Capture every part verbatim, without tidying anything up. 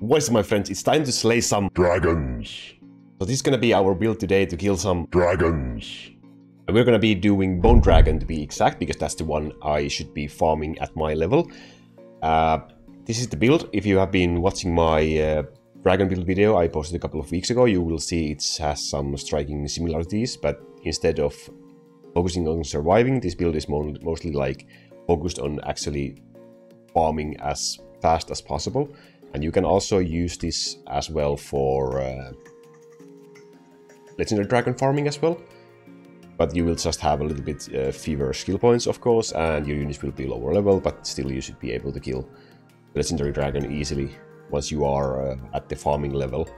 What's up, my friends? It's time to slay some dragons. So this is gonna be our build today, to kill some dragons. And we're gonna be doing Bone Dragon to be exact, because that's the one I should be farming at my level. Uh, this is the build. If you have been watching my uh, dragon build video I posted a couple of weeks ago, you will see it has some striking similarities, but instead of focusing on surviving, this build is mo mostly like focused on actually farming as fast as possible. And you can also use this as well for uh, Legendary Dragon farming as well, but you will just have a little bit uh, fewer skill points, of course, and your units will be lower level, but still you should be able to kill the Legendary Dragon easily once you are uh, at the farming level.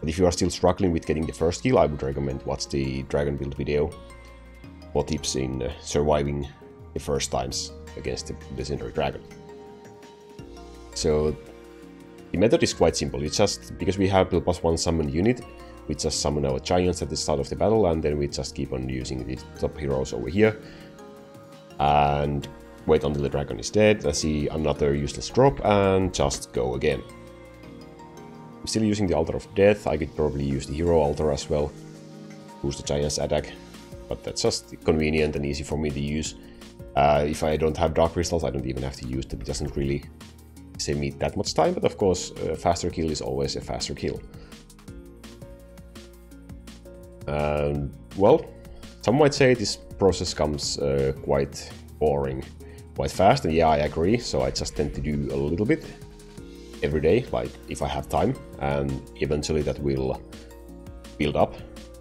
But if you are still struggling with getting the first kill, I would recommend watch the Dragon build video for tips in uh, surviving the first times against the Legendary Dragon. So the method is quite simple. It's just because we have build plus one summon unit, we just summon our giants at the start of the battle, and then we just keep on using the top heroes over here and wait until the dragon is dead. I see another useless drop and just go again. I'm still using the Altar of Death. I could probably use the hero altar as well, boost the giant's attack, but that's just convenient and easy for me to use. Uh, if I don't have dark crystals, I don't even have to use them. It doesn't really save me that much time, but of course a faster kill is always a faster kill. And well, some might say this process comes uh, quite boring, quite fast, and yeah, I agree. So I just tend to do a little bit every day, like if I have time, and eventually that will build up.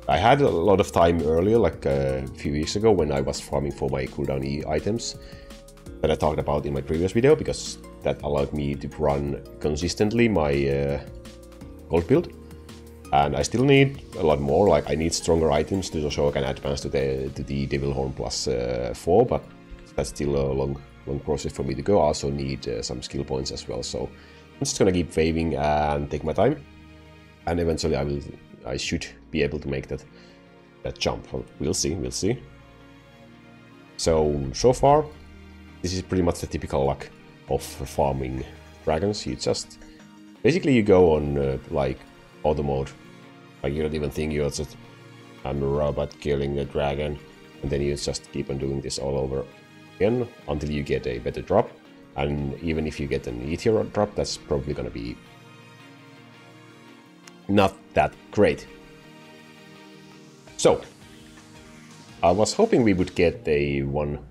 I had a lot of time earlier, like a few weeks ago, when I was farming for my cooldown E items that I talked about in my previous video, because that allowed me to run consistently my uh, gold build. And I still need a lot more, like I need stronger items to so I can advance to the, to the Devil Horn plus uh, four, but that's still a long long process for me to go. I also need uh, some skill points as well, so I'm just gonna keep waving and take my time, and eventually I will, I should be able to make that that jump. We'll see, we'll see. So, so far, this is pretty much the typical luck of farming dragons. You just, basically you go on uh, like auto mode. Like you don't even think, you're just, I'm a robot killing a dragon, and then you just keep on doing this all over again until you get a better drop. And even if you get an E-tier drop, that's probably gonna be not that great. So I was hoping we would get a one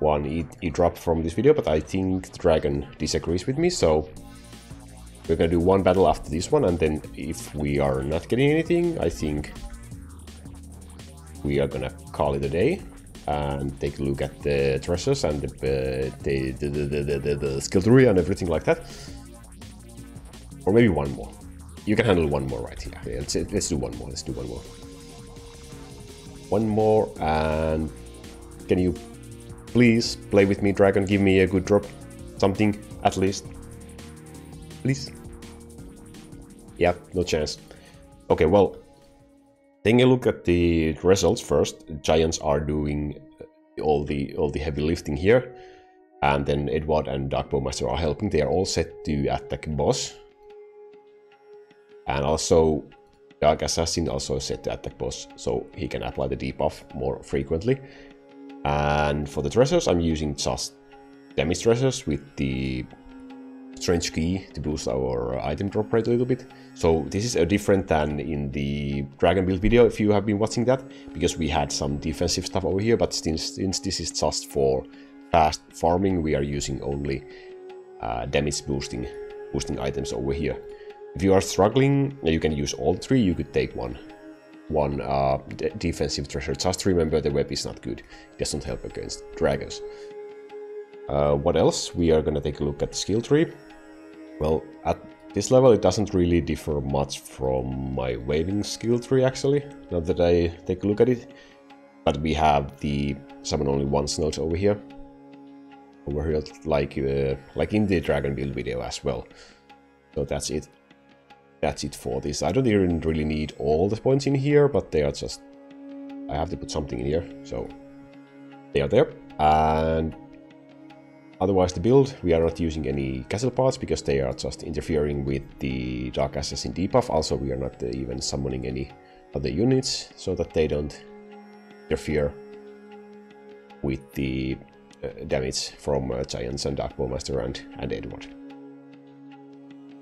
one e, e drop from this video, but I think the dragon disagrees with me, so we're gonna do one battle after this one, and then if we are not getting anything, I think we are gonna call it a day and take a look at the treasures and the, uh, the, the, the, the, the, the, the skill tree and everything like that. Or maybe one more. You can handle one more right here. Yeah, let's, let's do one more, let's do one more. One more, and can you please play with me, dragon? Give me a good drop, something at least. Please. Yeah, no chance. Okay, well, taking a look at the results first. Giants are doing all the all the heavy lifting here, and then Edward and Dark Bowmaster are helping. They are all set to attack boss, and also Dark Assassin also set to attack boss, so he can apply the debuff more frequently. And for the treasures, I'm using just damage treasures with the strange key to boost our item drop rate a little bit. So this is a different than in the dragon build video, if you have been watching that, because we had some defensive stuff over here, but since, since this is just for fast farming, we are using only uh, damage boosting boosting items over here. If you are struggling, you can use all three. You could take one one uh, de defensive treasure. Just remember, the web is not good, it doesn't help against dragons. Uh, what else? We are gonna take a look at the skill tree. Well, at this level it doesn't really differ much from my waving skill tree, actually, now that I take a look at it. But we have the summon only once note over here. Over here, like, uh, like in the dragon build video as well. So that's it. That's it for this. I don't even really need all the points in here, but they are just... I have to put something in here, so they are there. And Otherwise the build, we are not using any castle parts because they are just interfering with the Dark Assassin debuff. Also we are not even summoning any other units so that they don't interfere with the uh, damage from uh, Giants and Dark Bowmaster and, and Edward.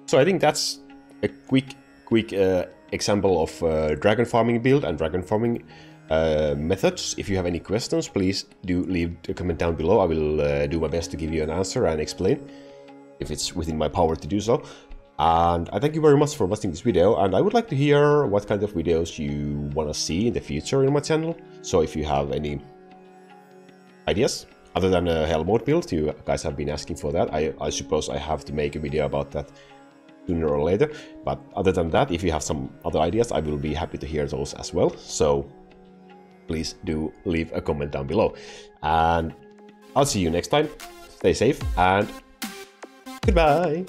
So I think that's a quick quick uh, example of uh, dragon farming build and dragon farming uh, methods. If you have any questions, please do leave a comment down below. I will uh, do my best to give you an answer and explain if it's within my power to do so. And I thank you very much for watching this video, and I would like to hear what kind of videos you want to see in the future in my channel. So if you have any ideas other than a hell mode build, you guys have been asking for that. I, I suppose I have to make a video about that sooner or later, but other than that, if you have some other ideas, I will be happy to hear those as well. So please do leave a comment down below, and I'll see you next time. Stay safe and goodbye.